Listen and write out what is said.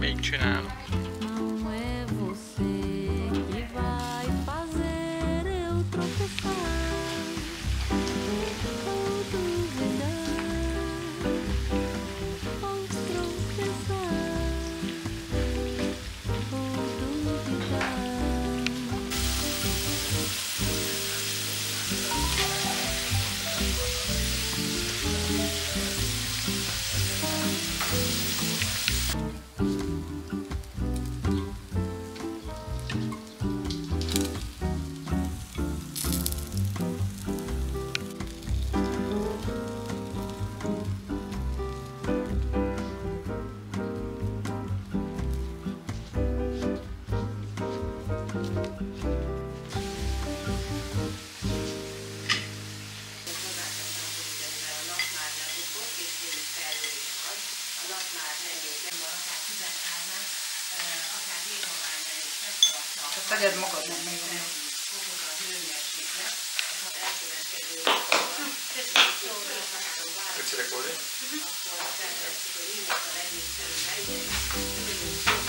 Még csinálom. Tegyed magadnak még a nőt. Köszönjük, Oli.